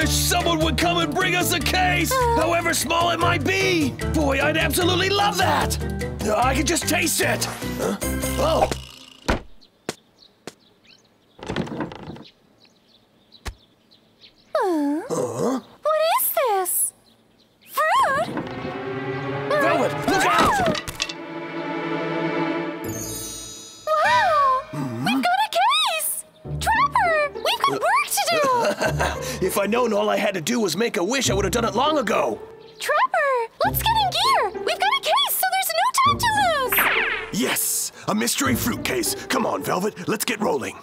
wish someone would come and bring us a case, however small it might be. Boy, I'd absolutely love that. I could just taste it. Huh? Oh. Huh? What is this? Fruit? Velvet, look out! Wow! We've got a case! Trapper, we've got work to do! If I'd known all I had to do was make a wish, I would have done it long ago. Trapper, let's get in gear! We've got a case, so there's no time to lose! Yes, a mystery fruit case. Come on, Velvet, let's get rolling.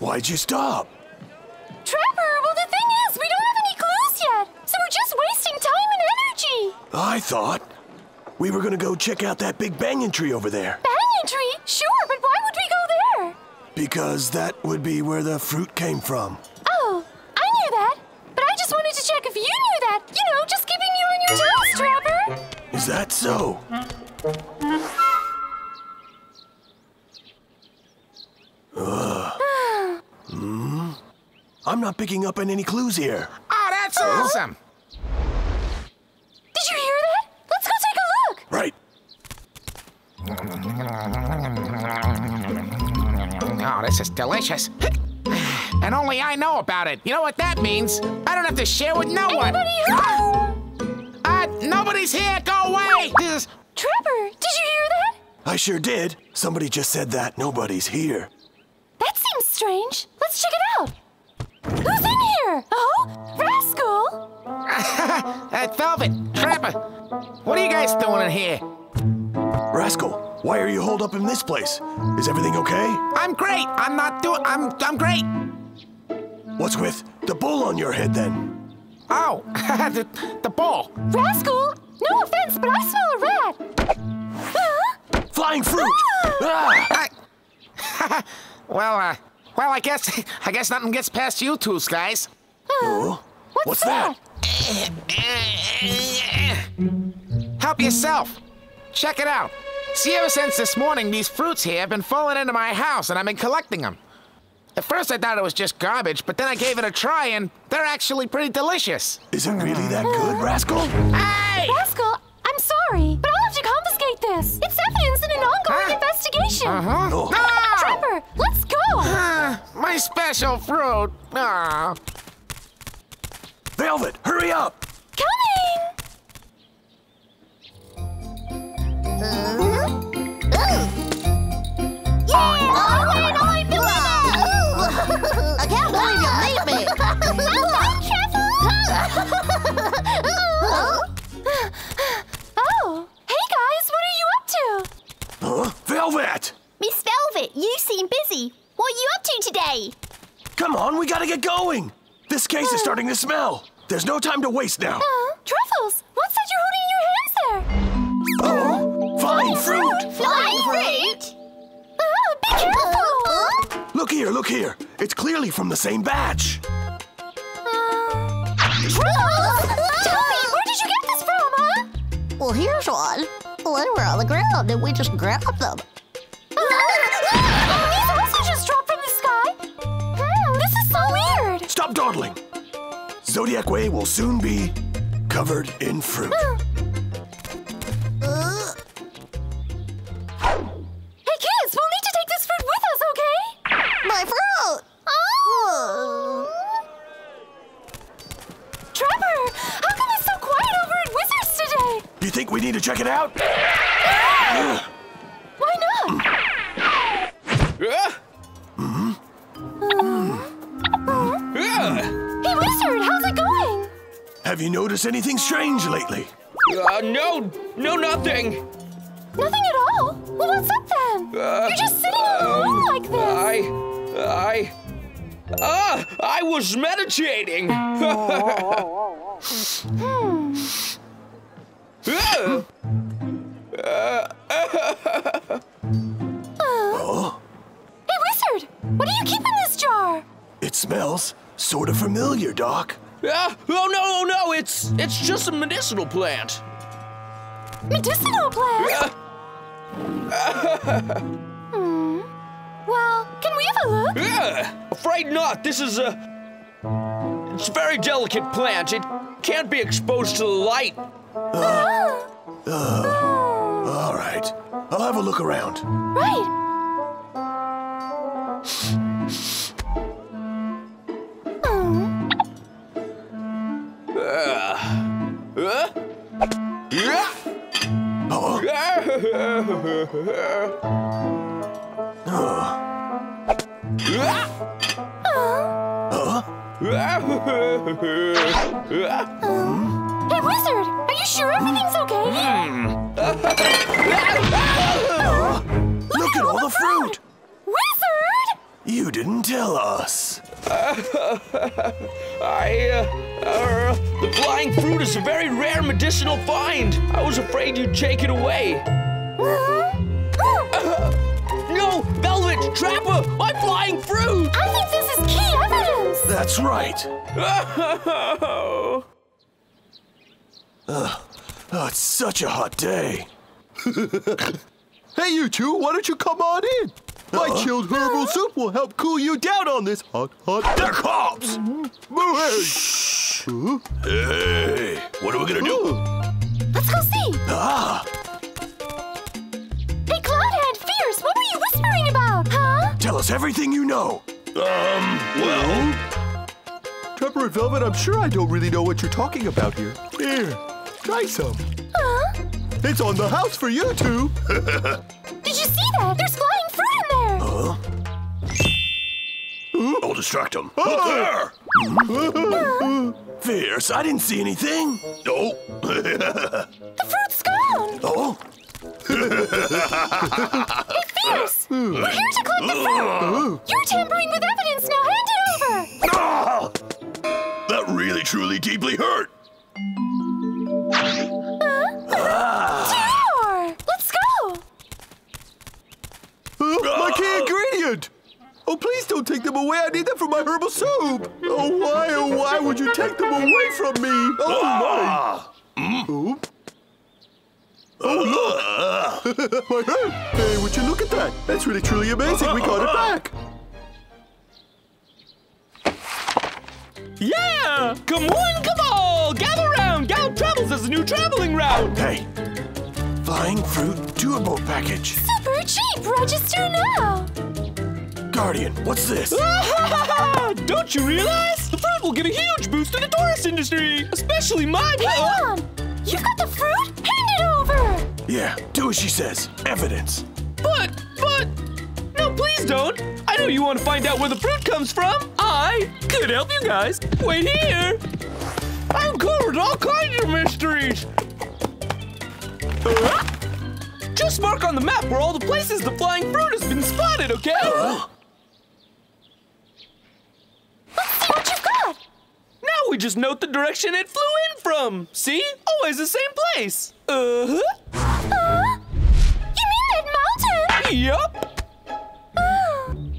Why'd you stop? Trapper, well the thing is, we don't have any clues yet, so we're just wasting time and energy. I thought we were gonna go check out that big banyan tree over there. Banyan tree? Sure, but why would we go there? Because that would be where the fruit came from. Oh, I knew that, but I just wanted to check if you knew that. You know, just keeping you on your toes, Trapper. Is that so? I'm not picking up on any clues here. Oh, that's awesome! Did you hear that? Let's go take a look! Right. Oh, this is delicious. And only I know about it. You know what that means? I don't have to share with no one. Anybody home? Nobody's here! Go away! Trapper, did you hear that? I sure did. Somebody just said that. Nobody's here. That seems strange. Let's check it out. Who's in here? Oh, Rascal! Velvet, Trapper, what are you guys doing in here? Rascal, why are you holed up in this place? Is everything okay? I'm great. I'm great. What's with the bull on your head then? Oh, the bull. Rascal, no offense, but I smell a rat. Flying fruit. Ah! Ah! Well, I guess nothing gets past you two guys. What's that? Help yourself. Check it out. See, ever since this morning, these fruits here have been falling into my house, and I've been collecting them. At first, I thought it was just garbage, but then I gave it a try, and they're actually pretty delicious. Is it really that good, Rascal? Hey! Rascal, I'm sorry, but I'll have to confiscate this. It's evidence in an ongoing investigation. No! Trapper, let's go! My special fruit! Aww. Velvet, hurry up! Coming! Yeah! I'm the winner! I can't believe you made me! Oh, hey guys, what are you up to? Huh? Velvet! Miss Velvet, you seem busy. What are you up to today? Come on, we gotta get going! This case is starting to smell. There's no time to waste now. Truffles, what's that you're holding in your hands there? Oh, flying fruit! Flying fruit? Oh, be careful! Look here. It's clearly from the same batch. Truffles! Toby, where did you get this from, huh? Well, here's one. They were on the ground and we just grabbed them. These also just dropped from the sky. This is so weird. Stop dawdling. Zodiac Way will soon be covered in fruit. Hey kids, we'll need to take this fruit with us, okay? My fruit! Trapper, how come it's so quiet over at Wizards today? You think we need to check it out? Why not? Hey, Wizard, how's it going? Have you noticed anything strange lately? No, nothing. Nothing at all? Well, what's up then? You're just sitting alone like this. I was meditating. Hey, Wizard, what do you keep in this jar? It smells sort of familiar, Doc. Oh no, it's just a medicinal plant. Medicinal plant? Afraid not. This is it's a very delicate plant. It can't be exposed to the light. All right. I'll have a look around. Right. Hey, Wizard! Are you sure everything's okay? Look at all the fruit! Wizard! You didn't tell us. The flying fruit is a very rare medicinal find. I was afraid you'd take it away. No! Velvet! Trapper! My flying fruit! I think this is key evidence! That's right. It's such a hot day. Hey, you two, why don't you come on in? My chilled herbal soup will help cool you down on this hot day. The cops! Shh. Hey, what are we gonna do? Let's go see. Hey, Cloudhead, Fierce, what were you whispering about, huh? Tell us everything you know. Well... Trapper and Velvet, I'm sure I don't really know what you're talking about here. Here, try some. Huh? It's on the house for you two. Did you see that? There's flying fruit in there. I'll distract him. Look there! Fierce, I didn't see anything. No. The fruit's gone. Hey, Fierce! We're here to collect the fruit! You're tampering with evidence, now hand it over! That really, truly, deeply hurt! Terror! Let's go! My key ingredient! Oh, please don't take them away, I need them for my herbal soup! Oh, why would you take them away from me? Oh, my! Oh, look! Hey, would you look at that? That's really, truly amazing. We got it back. Yeah! Come on, come on! Gather round! Gal Travels is a new traveling route! Hey! Flying Fruit Turbo Package. Super cheap! Register now! Guardian, what's this? Don't you realize? The fruit will give a huge boost to the tourist industry! Especially my... Hang on! You've got the fruit? Hand it over! Yeah, do as she says. Evidence. But... No, please don't! I know you want to find out where the fruit comes from! I could help you guys! Wait here! I uncovered all kinds of mysteries! Just mark on the map where all the places the flying fruit has been spotted, okay? Let's see what you've got! Now we just note the direction it flew in from! See? Always the same place! You mean that mountain? Yup!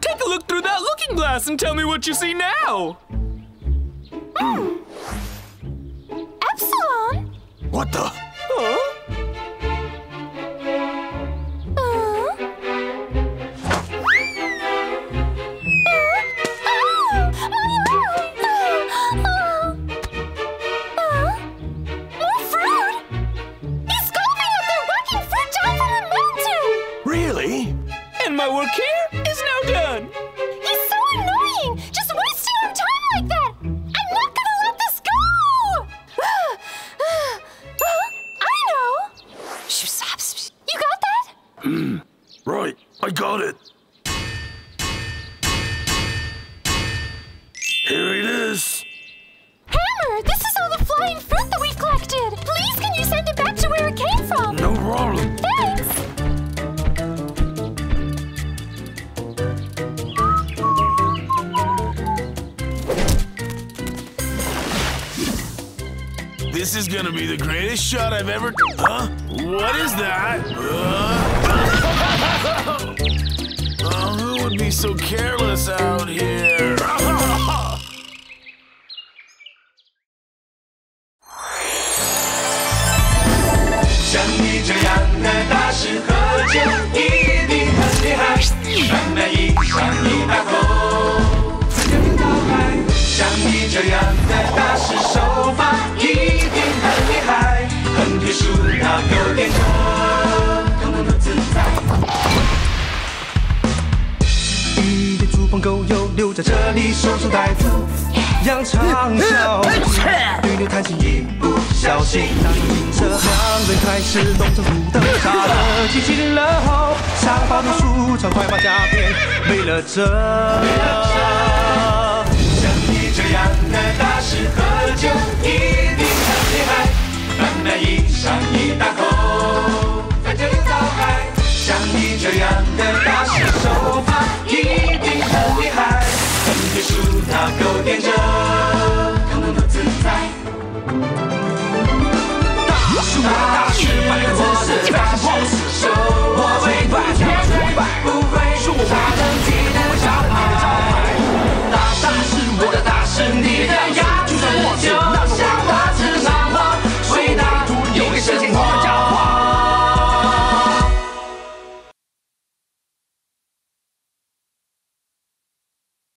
Take a look through that looking glass and tell me what you see now! Epsilon? What the? What is that? Who would be so careless out here? 起手中带走扬长啸，对牛弹琴一不小心，当你这两人开始龙争虎斗，杀得七七了后，上把魔术，常快把家变，为了这，像你这样的大师喝酒一定很厉害，本来一上一大口。